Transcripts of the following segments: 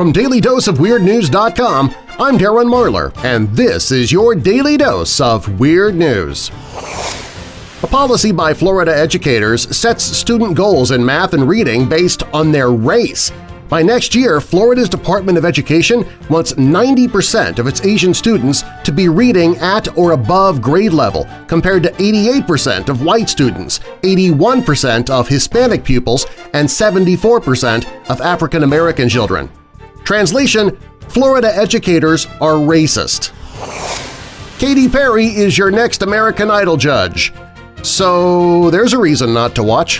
From DailyDoseOfWeirdNews.com, I'm Darren Marlar, and this is your Daily Dose of Weird News. A policy by Florida educators sets student goals in math and reading based on their race. By next year, Florida's Department of Education wants 90% of its Asian students to be reading at or above grade level, compared to 88% of white students, 81% of Hispanic pupils, and 74% of African American children. Translation: Florida educators are racist. Katy Perry is your next American Idol judge. So there's a reason not to watch.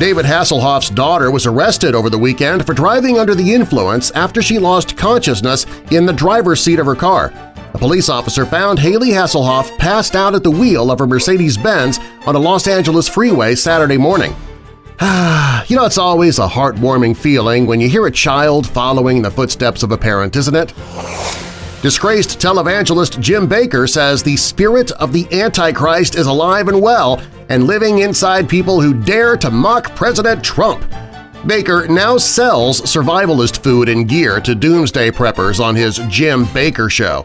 David Hasselhoff's daughter was arrested over the weekend for driving under the influence after she lost consciousness in the driver's seat of her car. A police officer found Hayley Hasselhoff passed out at the wheel of her Mercedes-Benz on a Los Angeles freeway Saturday morning. You know, it's always a heartwarming feeling when you hear a child following the footsteps of a parent, isn't it? Disgraced televangelist Jim Bakker says the spirit of the Antichrist is alive and well and living inside people who dare to mock President Trump. Bakker now sells survivalist food and gear to doomsday preppers on his Jim Bakker show.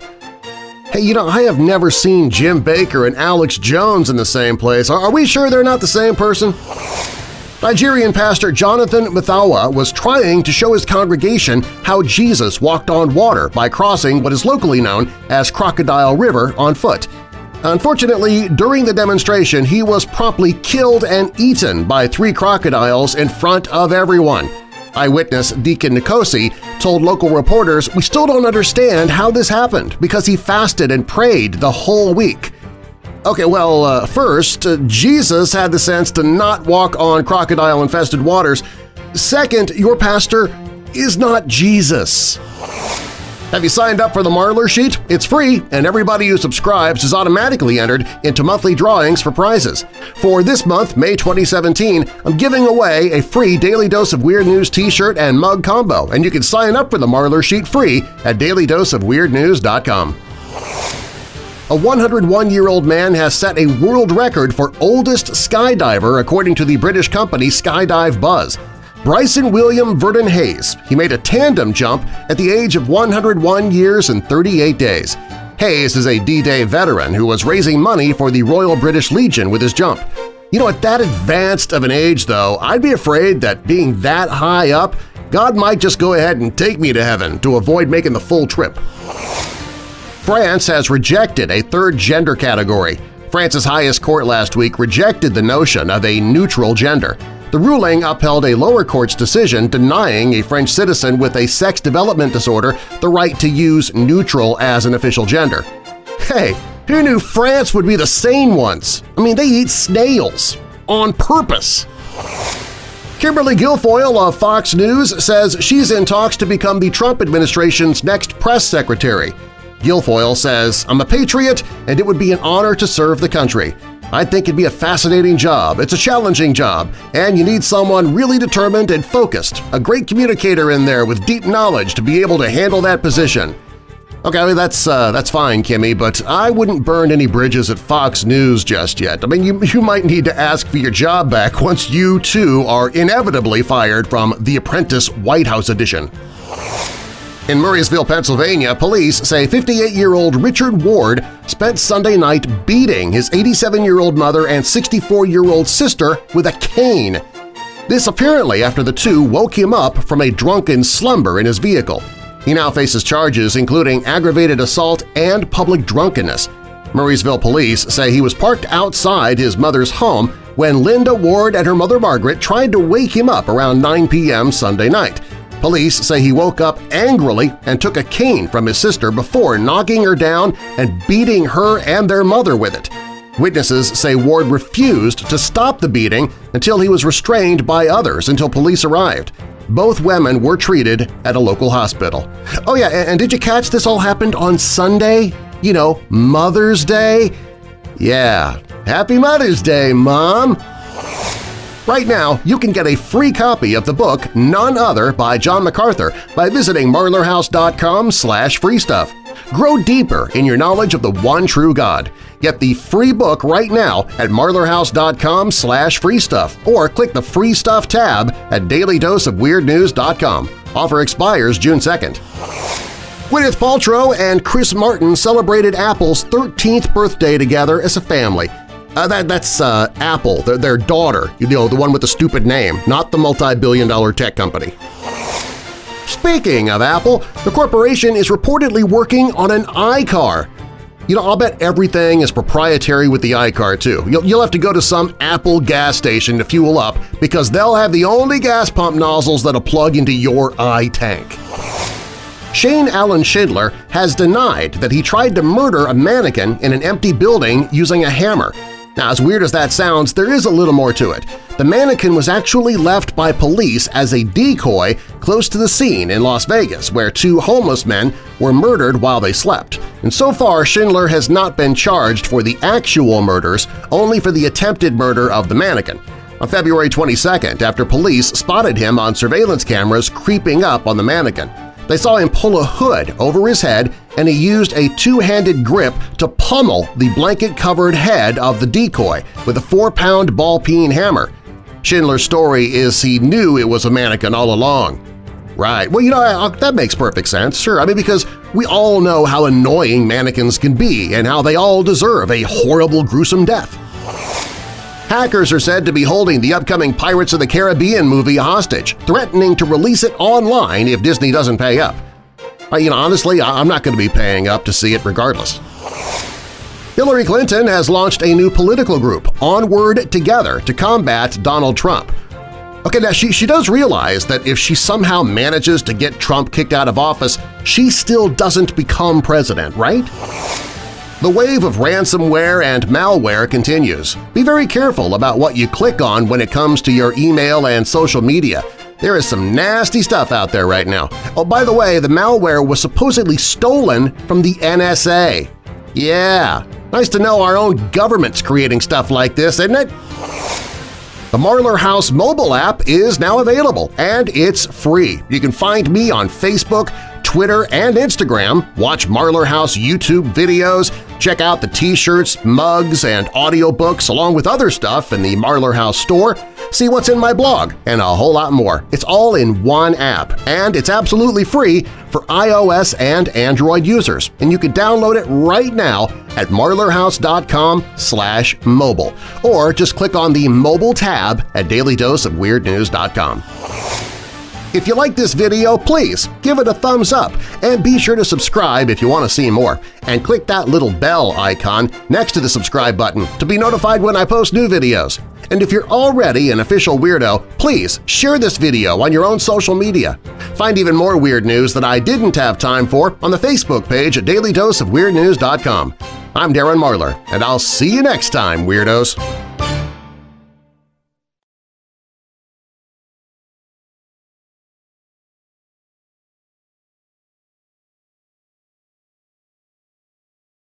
Hey, you know, I have never seen Jim Bakker and Alex Jones in the same place. Are we sure they're not the same person? Nigerian pastor Jonathan Mathawa was trying to show his congregation how Jesus walked on water by crossing what is locally known as Crocodile River on foot. Unfortunately, during the demonstration, he was promptly killed and eaten by three crocodiles in front of everyone. Eyewitness Deacon Nkosi told local reporters, "We still don't understand how this happened because he fasted and prayed the whole week." Okay, well, first, Jesus had the sense to not walk on crocodile-infested waters. Second, your pastor is not Jesus. Have you signed up for the Marlar Sheet? It's free, and everybody who subscribes is automatically entered into monthly drawings for prizes. For this month, May 2017, I'm giving away a free Daily Dose of Weird News t-shirt and mug combo, and you can sign up for the Marlar Sheet free at DailyDoseOfWeirdNews.com. A 101-year-old man has set a world record for oldest skydiver according to the British company Skydive Buzz. Bryson William Verdon Hayes, he made a tandem jump at the age of 101 years and 38 days. Hayes is a D-Day veteran who was raising money for the Royal British Legion with his jump. You know, at that advanced of an age, though, I'd be afraid that being that high up, God might just go ahead and take me to heaven to avoid making the full trip. France has rejected a third gender category. France's highest court last week rejected the notion of a neutral gender. The ruling upheld a lower court's decision denying a French citizen with a sex development disorder the right to use neutral as an official gender. Hey, who knew France would be the sane ones? I mean, they eat snails on purpose. Kimberly Guilfoyle of Fox News says she's in talks to become the Trump administration's next press secretary. Guilfoyle says, "I'm a patriot and it would be an honor to serve the country. I think it'd be a fascinating job, it's a challenging job, and you need someone really determined and focused, a great communicator in there with deep knowledge to be able to handle that position." Okay, I mean, that's fine, Kimmy, but I wouldn't burn any bridges at Fox News just yet. I mean, you might need to ask for your job back once you, too, are inevitably fired from The Apprentice White House Edition. In Murrysville, Pennsylvania, police say 58-year-old Richard Ward spent Sunday night beating his 87-year-old mother and 64-year-old sister with a cane. This apparently after the two woke him up from a drunken slumber in his vehicle. He now faces charges including aggravated assault and public drunkenness. Murrysville police say he was parked outside his mother's home when Linda Ward and her mother Margaret tried to wake him up around 9 p.m. Sunday night. Police say he woke up angrily and took a cane from his sister before knocking her down and beating her and their mother with it. Witnesses say Ward refused to stop the beating until he was restrained by others until police arrived. Both women were treated at a local hospital. Oh yeah, and did you catch this all happened on Sunday? You know, Mother's Day? Yeah, happy Mother's Day, Mom! Right now, you can get a free copy of the book None Other by John MacArthur by visiting MarlarHouse.com/freestuff. Grow deeper in your knowledge of the one true God. Get the free book right now at MarlarHouse.com/freestuff or click the Free Stuff tab at DailyDoseOfWeirdNews.com. Offer expires June 2nd. Gwyneth Paltrow and Chris Martin celebrated Apple's 13th birthday together as a family. That's Apple, their daughter, you know, the one with the stupid name, not the multi-billion-dollar tech company. Speaking of Apple, the corporation is reportedly working on an iCar. You know, I'll bet everything is proprietary with the iCar, too. You'll have to go to some Apple gas station to fuel up because they'll have the only gas pump nozzles that'll plug into your i-tank. Shane Allen Schindler has denied that he tried to murder a mannequin in an empty building using a hammer. Now, as weird as that sounds, there is a little more to it. The mannequin was actually left by police as a decoy close to the scene in Las Vegas, where two homeless men were murdered while they slept. And so far, Schindler has not been charged for the actual murders, only for the attempted murder of the mannequin. On February 22nd, after police spotted him on surveillance cameras creeping up on the mannequin, they saw him pull a hood over his head, and he used a two-handed grip to pummel the blanket-covered head of the decoy with a 4-pound ball-peen hammer. Schindler's story is he knew it was a mannequin all along. Right, well, you know, that makes perfect sense, sure. I mean, because we all know how annoying mannequins can be and how they all deserve a horrible, gruesome death. Hackers are said to be holding the upcoming Pirates of the Caribbean movie hostage, threatening to release it online if Disney doesn't pay up. You know, honestly, I'm not going to be paying up to see it regardless. Hillary Clinton has launched a new political group, Onward Together, to combat Donald Trump. Okay, now she does realize that if she somehow manages to get Trump kicked out of office, she still doesn't become president, right? The wave of ransomware and malware continues. Be very careful about what you click on when it comes to your email and social media. There is some nasty stuff out there right now. Oh, by the way, the malware was supposedly stolen from the NSA. Yeah, nice to know our own government's creating stuff like this, isn't it? The Marlar House mobile app is now available, and it's free. You can find me on Facebook, Twitter, and Instagram, watch Marlar House YouTube videos, check out the t-shirts, mugs, and audiobooks along with other stuff in the Marlar House store, see what's in my blog, and a whole lot more. It's all in one app, and it's absolutely free for iOS and Android users, and you can download it right now at MarlarHouse.com/mobile, or just click on the mobile tab at DailyDoseOfWeirdNews.com. If you like this video, please give it a thumbs up and be sure to subscribe if you want to see more. And click that little bell icon next to the subscribe button to be notified when I post new videos. And if you're already an official weirdo, please share this video on your own social media. Find even more weird news that I didn't have time for on the Facebook page at DailyDoseOfWeirdNews.com. I'm Darren Marlar, and I'll see you next time, weirdos!